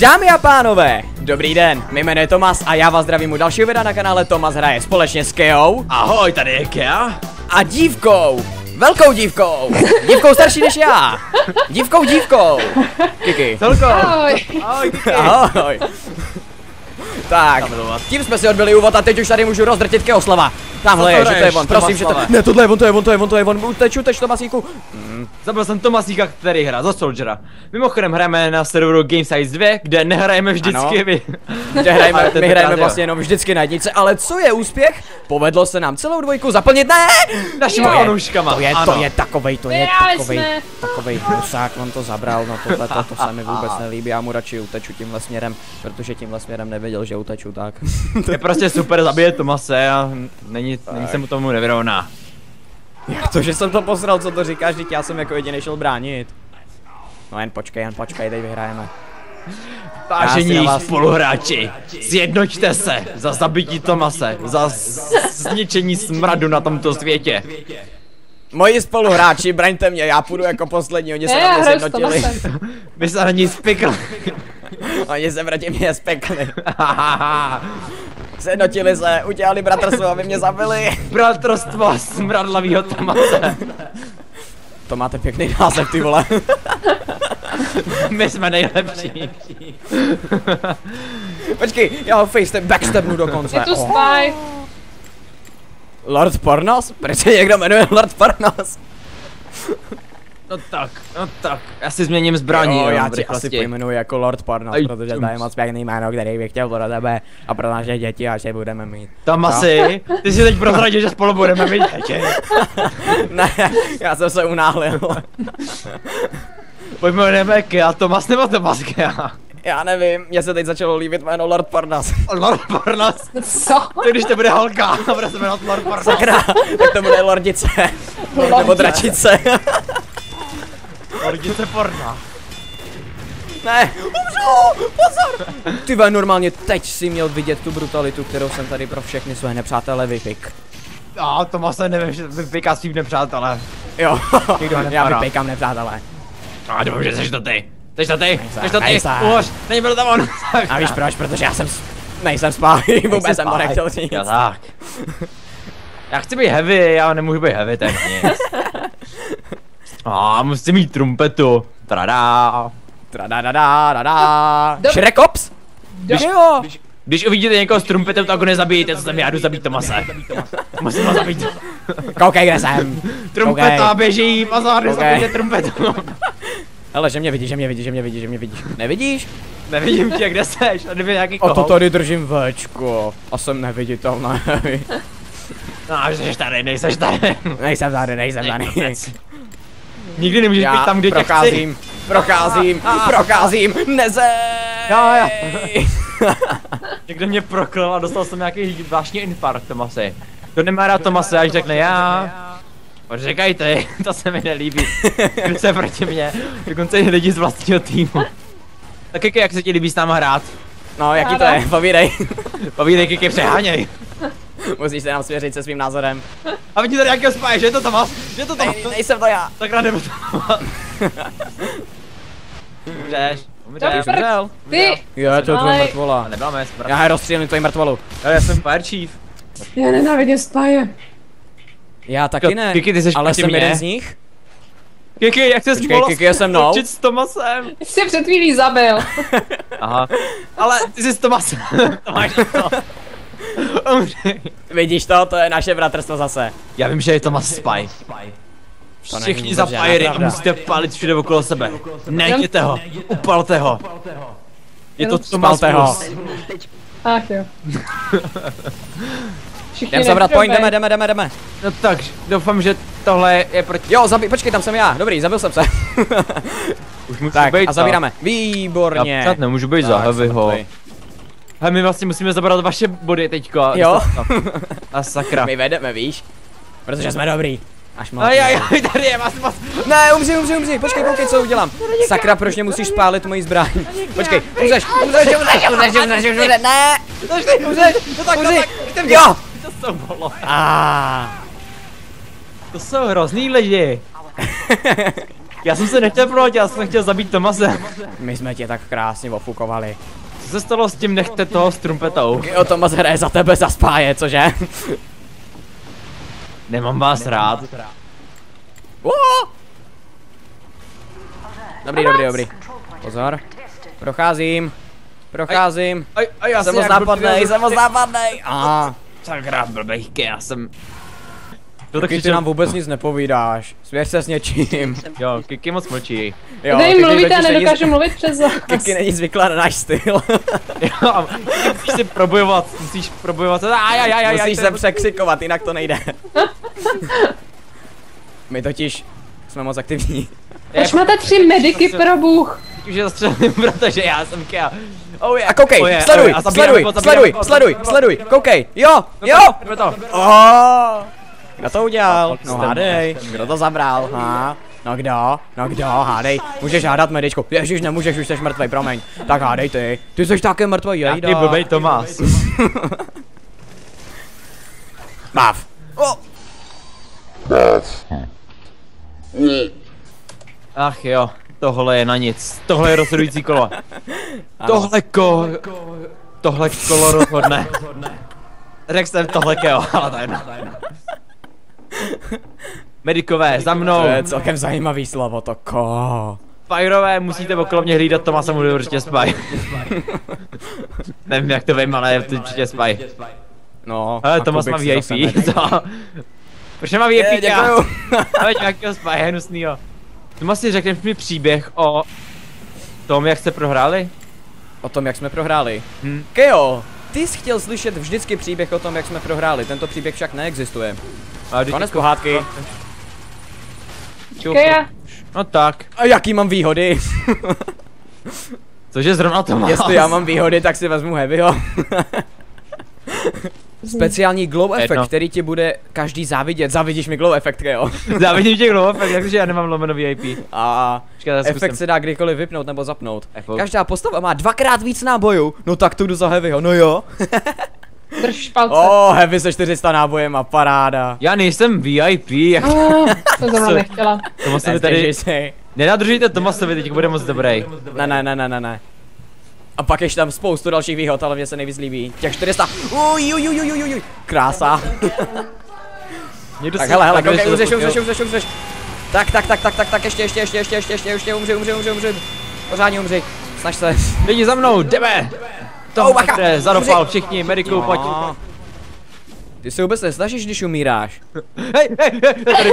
Dámy a pánové, dobrý den, mé jméno je Tomas a já vás zdravím u dalšího videa na kanále Tomas hraje společně s K.I.A. Ahoj, tady je K.I.A. A dívkou, velkou dívkou, dívkou starší než já, dívkou, Kiki. Celkou. Ahoj. Ahoj, Kiki. Ahoj. Tak, tím jsme si odbyli úvod a teď už tady můžu rozdrtit Keoslava. Tamhle je, že to je on, prosím, že to je. Ne, tohle je on, to je on, uteč Tomasíku. Zabil jsem Tomasíka, který hra za Soldiera. Mimochodem hrajeme na serveru GameSize 2, kde nehrajeme vždycky my. My hrajeme vlastně jenom vždycky na jednice, ale co je úspěch? Povedlo se nám celou dvojku zaplnit, ne? Našimi onouškama. To je takovej prusák, on to zabral, no tohleto se mi vůbec nelíbí, já mu radši uteču tímhle směrem, protože tímhle směrem nevěděl, že uteču, tak. To je prostě super, zabije Tomase a není se mu tomu nevyrovná. Jak to, že jsem to posral, co to říkáš, vždyť já jsem jako jediný šel bránit. No jen počkej, teď vyhrajeme. Vážení spoluhráči, sjednoťte se za zabití Tomase, za zničení smradu na tomto světě. Moji spoluhráči, braňte mě, já půjdu jako poslední, oni se na mě sjednotili. Vy se na ní spikli. Oni se proti mě spekli. Sjednotili se, udělali bratrstvo, aby mě zabili. Bratrstvo smradlavýho Tomase. To máte pěkný název, ty vole. My jsme nejlepší. Počkej, já ho facetap, backstepnu dokonce. Je tu spy. Lord Parnas? Proč se někdo jmenuje Lord Parnas? No tak, já si změním zbraní. Jo, já tě asi pojmenuji jako Lord Parnas, protože to je moc pěkný jméno, který bych chtěl pro tebe a pro naše děti, až je budeme mít. Tomasi, ty si teď prozradil, že spolu budeme mít děti. Ne, já jsem se unáhlil. Pojmenujeme K.I.A. Tomas nebo Tomas K.I.A. Já nevím, mě se teď začalo líbit jméno Lord Parnas. Lord Parnas? Co? To když to bude holka, bude se jmenovat Lord Parnas. Sakra, tak to bude lordice. Nebo dračice. Lordice porna. Ne, umřu, pozor. Ty ve, normálně teď si měl vidět tu brutalitu, kterou jsem tady pro všechny své nepřátelé vypik. A Tomase nevím, že vypiká svým nepřátelé. Jo, já vypikám nepřátelé. A doufám, že seš to ty. Seš to ty, uhoř, není byl tam on. A víš proč, protože já jsem, nejsem spálý, vůbec jsem to nechtěl říct. Tak. Já chci být heavy, já nemůžu být heavy, tak nic. A musím mít trumpetu. Tradá. Tradá. Shrek Ops? Jo. Když uvidíte někoho s trumpetem, tak ho nezabijte, co jsem já jdu zabít Tomase. Musím ho zabít. Koukej, kde jsem. Trumpeta běží, pozor, nezabijte trumpetu. Hele, že mě vidíš. Nevidíš? Nevidím tě, kde seš? Tady byl nějaký kohol. A to tady držím Včko. A jsem neviditelný. No, nejseš tady. Nejsem tady. Nikdy nemůžeš být tam, kde procházím, tě chci. Procházím, nezej! Někde mě proklil a dostal jsem nějaký vážný infarkt, Tomasi. To nemá rád Tomase, až řekne já. Počkejte, to se mi nelíbí. Když se proti mě, dokonce i lidi z vlastního týmu. Tak Kiki, jak se ti líbí s náma hrát? No, jaký to je? Povídej. Povídej, Kiki, přeháněj. Musíš se nám svěřit se svým názorem. A vidíte tady nějakého spáje, že je to Tomas? Nejsem to já. Tak rád nebyl Tomas. Umřeš. Umřel. Ty. Jo, to je tvoje mrtvola. Nebyláme, já je rozstřílím tvoji mrtvolu. Jo, já jsem Fire Chief. Já nenávidím spáje. Já taky ne, Kiki, ty ale jsem jeden z nich. Kiki, jak jsi mohl s Tomasem? Jsi před chvílí zabil. Aha. Ale ty jsi s Tomasem. To máš to. Vidíš to je naše bratrstvo zase. Já vím, že je Tomas spy. Všichni za Pyry a musíte pálit všude okolo sebe. Nejděte ho, upalte ho. Je to Tomas. Ach jo. Jdeme zabrat point, jdeme. No tak, doufám, že tohle je proti... Jo, počkej, tam jsem já, dobrý, zabil jsem se. Už musím tak, být a zavíráme, výborně. Já nemůžu být za heavyho. Hele, my vlastně musíme zabrat vaše body teďko. Jo. A sakra. My vedeme, víš? Protože jsme dobrý. Až moc. Ajajaj, tady je, vás. Ne, umři, počkej, co udělám. Sakra, proč mě musíš spálit moji zbraň? Počkej, umřeš, ne. Umřeš, jo. To jsou hrozný lidi. Já jsem se nechtěl prohodit, já jsem chtěl zabít Tomase. My jsme tě tak krásně ofukovali. Co se stalo s tím nechte toho s trumpetou? Jo, Tomas hraje za tebe za spáje, cože? Nemám vás rád. Dobrý, dobrý, dobrý. Pozor. Procházím. Já jsem moc nápadnej, sakra, blbejky, já jsem... To taky ty nám vůbec nic nepovídáš. Svěř se s něčím. Jo, Kiki moc mlčí. Jo, Kiki mluvíte a nedokážu mluvit přes vás. Kiki není zvyklá na náš styl. Jo, musíš si probojovat, musíš se překřikovat, jinak to nejde. My totiž jsme moc aktivní. Proč máte 3 mediky pro bůh? Už je zastřelím, protože já jsem K.I.A. A koukej, sleduj, koukej, jo! Kdo to udělal? No hádej, kdo to zabral, ha? No kdo, hádej, můžeš hádat medičku. Ježiš, nemůžeš, už jsi mrtvej, promiň. Tak hádej ty jsi také mrtvej, jejda. Taky blbej Tomás. Máv. Ach jo. Tohle je na nic. Tohle je rozhodující kolo. Tohle kolo rozhodne. Řekl jsem tohle kolo, ale to je jedno. Medikové, za mnou. To je celkem zajímavý slovo, to ko. Fajrové, musíte okolo mě hlídat, Tomasa mu určitě spaj. Nevím jak to vím, ale je určitě spaj. No, hele, Tomas má VIP, co? Proč nemá VIP? Děkuju. Ale nějakýho spaj, hnusnýho. Tomas, si řekneš mi příběh o tom, jak jste prohráli? O tom, jak jsme prohráli? K.I.A., ty jsi chtěl slyšet vždycky příběh o tom, jak jsme prohráli, tento příběh však neexistuje. Konec pohádky. K.I.A. No tak. A jaký mám výhody? Cože zrovna Tomas? Jestli já mám výhody, tak si vezmu Heavyho. Speciální glow efekt, který ti bude každý závidět. Závidíš mi glow efekt, jo? Závidím ti glow efekt, takže já nemám lomeno VIP. A efekt se dá kdykoliv vypnout nebo zapnout. Každá postava má 2x víc nábojů. No tak to jdu za Heavyho, no jo. Drž palce. Oh, Heavy se 400 nábojem a paráda. Já nejsem VIP. To zrovna nechtěla. Tomasovi tady... Nenadržujte Tomasovi, teď bude moc dobrý. Ne. A pak ještě tam spoustu dalších výhod, ale mě se nejvíc líbí. Těch 400. Ujujujujujujuj. Krása. Tak hele, koukej, umřeš. Tak, ještě, umři. Pořádně umři. Snaž se. Lidi za mnou, jdeme. To máte, zadopal všichni, mediku, pojď. Ty se vůbec nesnažíš, když umíráš. Hej,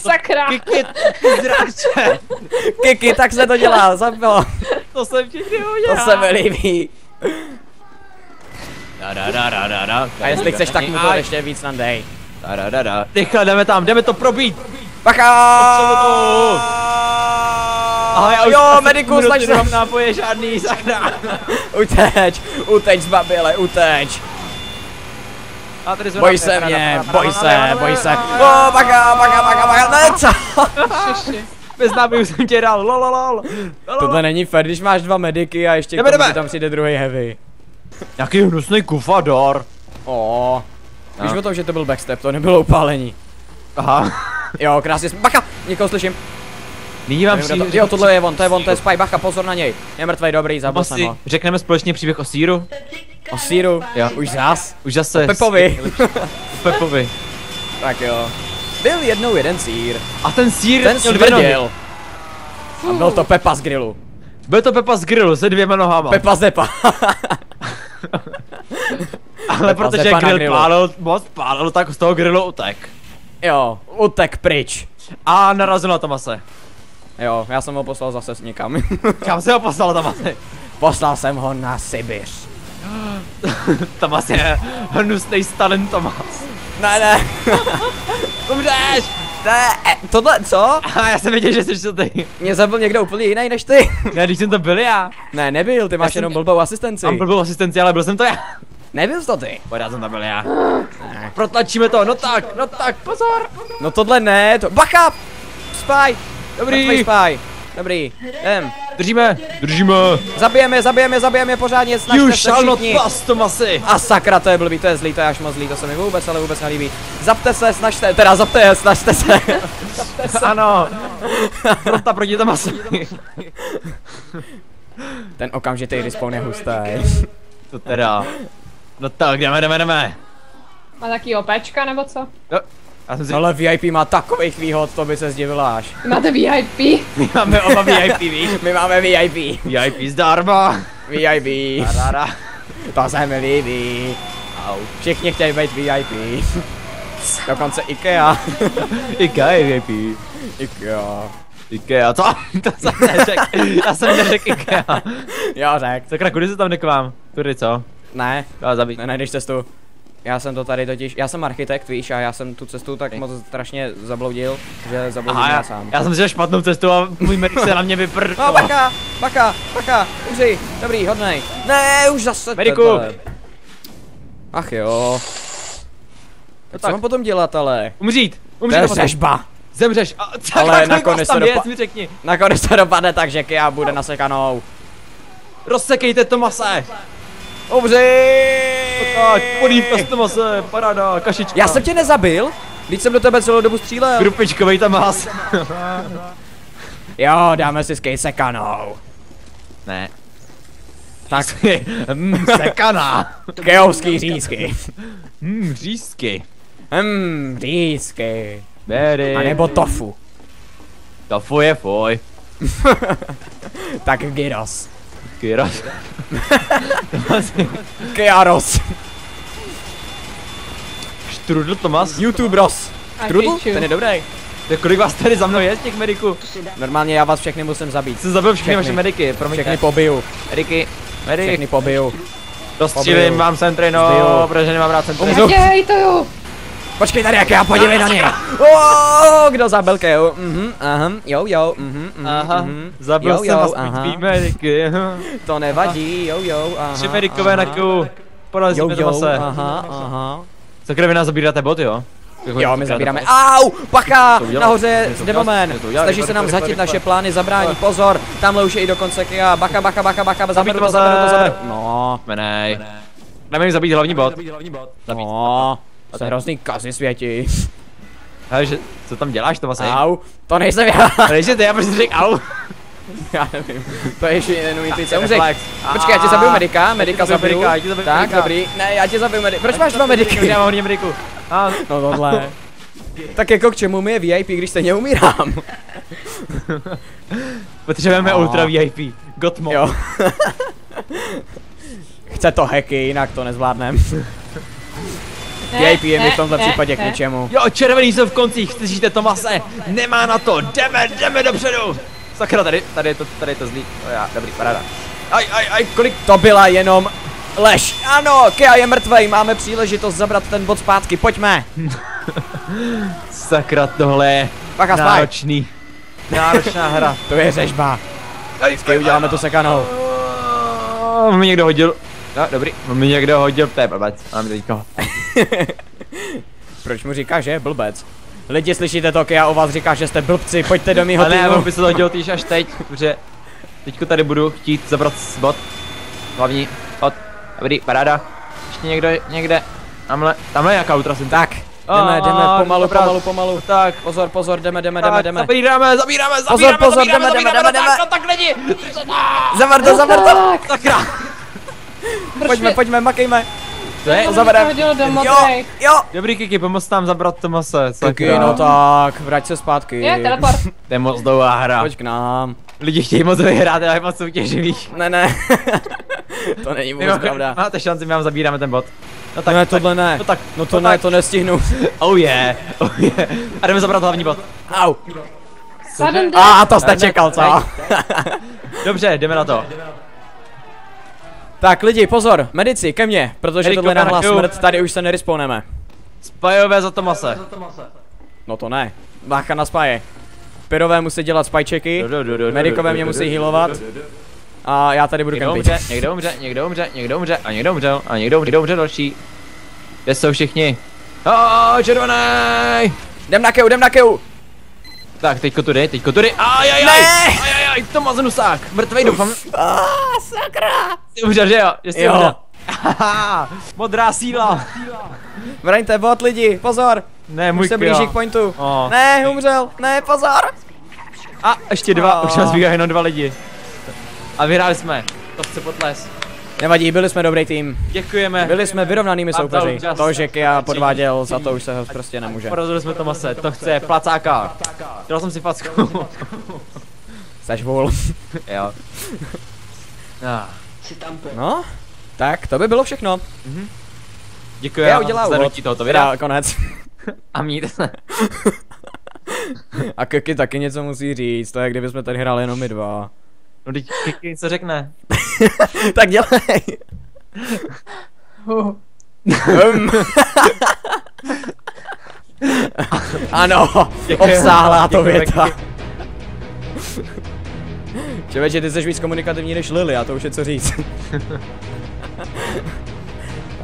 sakra. Kiki, tak se to dělá, zabilo. To se všichni udělá. To se mi líbí. A jestli chceš, tak mu to ještě víc nandej. Tychle, jdeme to probít. Bacha! Jo, mediku, snaž se. Nemám nápoje žádný, sakra. Uteč z babile, uteč. Boj se mě, boj se. O, bacha, ne, co? Bez nábojů jsem tě dal, lololol. Tohle není fér, když máš 2 mediky a ještě když tam přijde druhý Heavy. Jaký hnusný kufador. Ooo. Víš o tom, že to byl backstep, to nebylo upálení. Aha. Jo, krásně, bacha, někoho slyším. Nyní vám příběh. Jo, tohle je on, to je spy, bacha, pozor na něj. Je mrtvej, dobrý, zabil jsem ho. Řekneme společně příběh o Síru. O Síru? Jo. Už zase. Pepovi. Tak jo. Byl jednou jeden sýr. A ten sýr smrděl. A byl to Pepa z grilu. Byl to Pepa z grilu se 2 nohama. Pepa z depa. Ale Pepa protože grill pálil, tak z toho grilu utek. Jo, utek pryč. A narazil na Tomase. Jo, já jsem ho poslal zase s někam. Kam se ho poslal, Tomase? Poslal jsem ho na Sibiř. Tomas je hnusnej stalin Tomas. Ne. Umřeš! Tohle, co? Aha, já jsem věděl, že jsi to ty. Mě zabil někdo úplně jiný než ty. Ne, když jsem to byl já. Ne, nebyl, ty máš jenom blbou asistenci. Mám blbou asistenci, ale byl jsem to já. Nebyl jsi to ty. Pořád jsem to byl já. Ne. Protlačíme to, no tak, pozor. No tohle ne, to... Bacha! Spy! Dobrý! Spy! Dobrý, jdem. Držíme, držíme. Zabijeme pořádně, snažte se všichni. A sakra, to je blbý, to je zlý, to je až moc zlý, to se mi vůbec, ale vůbec nelíbí. Zapte se, snažte, teda zapte, snažte se. Zapte se. Ano. Prota proti tomu maso. Ten okamžitý respawn je hustý. To teda. No tak, jdeme. Má taky opečka nebo co? No. Si... Ale VIP má takových výhod, to by se zdivila až. Máte VIP? My máme oba VIP, víš? My máme VIP. VIP zdarma. VIP. To se mi líbí. Všichni chtějí být VIP. Dokonce IKEA. IKEA je VIP. IKEA, co? To jsem neřekl. Já jsem neřekl IKEA. Jo, řekl. Sakra, kudy se tam jde k vám? Tudy, co? Ne. Nenajdeš cestu. Já jsem to tady totiž, já jsem architekt, víš, a já jsem tu cestu tak moc strašně zabloudil, že zabloudil já sám. Já jsem si špatnou cestu a můj medic se na mě vyprdl. No, baka, uři, dobrý, hodnej. Ne, už zase. Mediku. Ach jo. Tak co mám potom dělat, ale? Umřít. Zemřešba. Zemřeš. Ale nakonec to dopadne tak, že K.I.A. bude nasekanou. Rozsekejte to mase. Umři. Tak, polívka s Tomase, paráda, kašička. Já jsem tě nezabil, když jsem do tebe celou dobu střílel. Grupičkovej tam vás. Jo, dáme si s Kej sekanou. Ne. Tak, sekana. Kejovský řízky. Řízky. Řízky. A nebo tofu. Tofu je foj. Tak gyros. Kyros. Kyros. Štrudl Tomas. YouTube Ross. Štrudl? Ten je dobrý. Tak kolik vás tady za mnou je, těch mediků? Normálně já vás všechny musím zabít. Jsem zabil všechny vaše mediky, promiňte. Všechny pobiju. Mediky. Všechny pobiju. Dostřílím vám centrino, protože nemám rád centrino. Udělej to jo. Počkej tady, jak já podívej na něj. Oooo, kdo zabil K.I.A.? Zabil jsem vás pět mediky. To nevadí, aha. 3 medikové na K.I.U. Porazíme to zase. Sakra, vy nás zabíráte bot, jo? Jo, my zabíráme. Au, pacha, nahoře demomen. Snaží se nám zhatit naše plány, zabrání, pozor. Tamhle už je i dokonce K.I.A. Baka, zaberu to. No, menej. Dáme jim zabít hlavní bot. No. To je hrozný kazy světi. Hele, co tam děláš, Tomase? Au, to nejsem já. To nejsi ty, já prostě řekl au. Já nevím, to ještě jenom ty co umřek. Počkej, já tě zabiju medika, zabiju. Tak, dobrý, ne, já tě zabiju medika. Proč máš 2 mediky? Já mám hodně mediků. No tohle. Tak jako k čemu mi je VIP, když se neumírám? Potřebujeme ultra VIP. Gotmo. Jo. Chce to hacky, jinak to nezvládnem. VIP je mi v tomhle případě k ničemu. Jo, červený jsou v koncích, slyšíte Tomase? Nemá na to, jdeme dopředu. Sakra, tady je to zlý. No já, dobrý, paráda. Aj, kolik to byla jenom lež. Ano, K.I.A. je mrtvej, máme příležitost zabrat ten bod zpátky, pojďme. Sakra, tohle je náročná hra. To je řežba. Vždycky uděláme tu sekanou. Mě někdo hodil. No, dobrý, mě někdo hodil, to je blbec, mám teďko. Proč mu říkáš, že je blbec? Lidi, slyšíte to, K.I.A. o vás říká, že jste blbci, pojďte do mýho týmu. Ale já bych se to hodil týž až teď, protože teďko tady budu chtít zabrat bod. Hlavní, hod, dobrý, paráda. Ještě někdo, někde, tamhle nějaká ultra jsem. Tak, jdeme, pomalu. Tak, pozor, jdeme. Zabíráme, pozor, jdeme. Tak lidi, zavr to. Pojďme, makejme. Co je? Jo. Dobrý Kiki, pomoct nám zabrat Tomase. Kiki, no tak, vrať se zpátky. Je, teleport. To je moc dlouhá hra. Pojď k nám. Lidi chtějí moc vyhrát, ale moc soutěživých. Ne. To není vůbec pravda. Máte šanci, my vám zabíráme ten bod. No tak, ne, tohle ne. No to ne, to nestihnu. Oh je. A jdeme zabrat hlavní bod. Au. A to jste čekal, co? Dobře, jdeme na to. Tak lidi, pozor, medici, ke mně, protože tohle je náhlá smrt, tady už se nerespawneme. Spajové za Tomase. No to ne, bácha na spaje. Pyrové musí dělat spajčeky, medikové mě musí healovat. A já tady budu kempit. Někdo umře, další. Kde jsou všichni? Aaaa, červený! Jdem na K.I.U. Tak, teďko tudy. Ajajaj! Aj, to má znusák, mrtvej doufám. Sakra! Jsi umřel, že jo? Jsi umřel. Modrá síla. Vraňte bot lidi, pozor. Ne, můj se blíží k pointu. Oh. Ne, umřel, ne, pozor. A ještě dva, už nás zbývají jenom dva lidi. A vyhráli jsme, to chce potles. Nevadí, byli jsme dobrý tým. Děkujeme. Byli jsme vyrovnanými soupeři. To, že K.I.A. podváděl, za to už se prostě nemůže. Porozili jsme to mase, to chce placáka. Dělal jsem si facku. Seš vol. Jo. No, tak to by bylo všechno. Děkuji, já udělám úvod. Tohoto videa. Konec. A mějte se. A Kiki taky něco musí říct, to je kdybychom tady hráli jenom my dva. No teď Kiki co řekne. Tak dělej. Ano, obsáhlá to věta. Čověče, ty jsi víc komunikativní než Lily, a to už je co říct.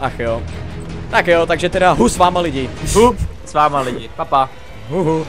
Ach jo. Tak jo, takže teda hu s váma lidi. Hu s váma lidi, papa. Huhu.